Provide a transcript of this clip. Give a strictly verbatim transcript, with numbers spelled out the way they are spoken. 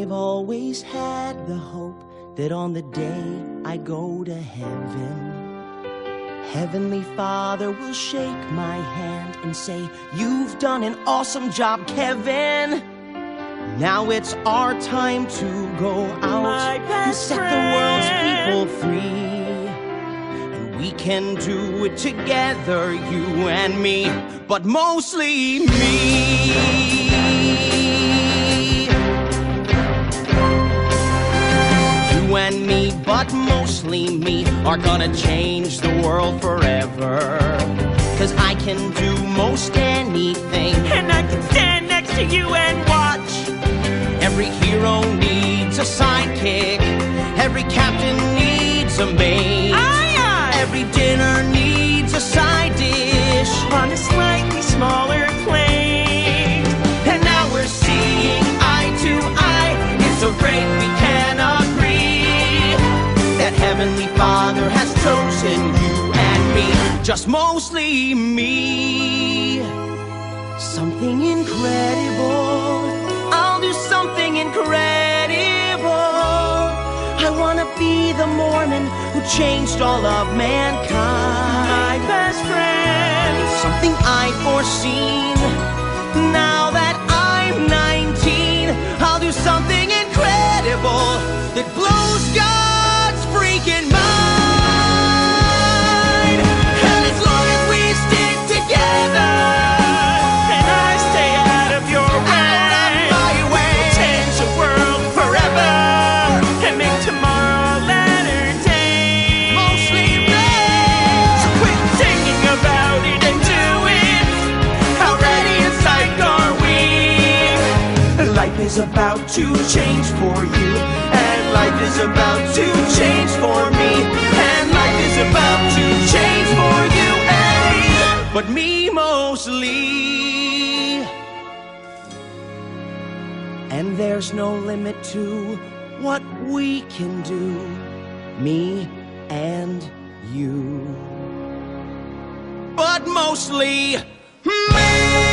I've always had the hope that on the day I go to heaven, Heavenly Father will shake my hand and say, "You've done an awesome job, Kevin. Now it's our time to go out and set the world's people free. And we can do it together, you and me, but mostly me." You and me, but mostly me, are gonna change the world forever. 'Cause I can do most anything, and I can stand next to you and watch. Every hero needs a sidekick, every captain needs a mate, aye, aye. Every dinner needs a side dish on a slightly smaller plate. And now we're seeing eye to eye, it's so great we can agree that Heavenly Father has chosen you and me, just mostly me. Something incredible, I'll do something incredible. I wanna be the Mormon who changed all of mankind, my best friend. It's something I've foreseen. Now that I'm nineteen, I'll do something incredible that blows God's freaking mind. And as long as we stick together, life is about to change for you, and life is about to change for me, and life is about to change for you and me, but me mostly. And there's no limit to what we can do, me and you, but mostly me.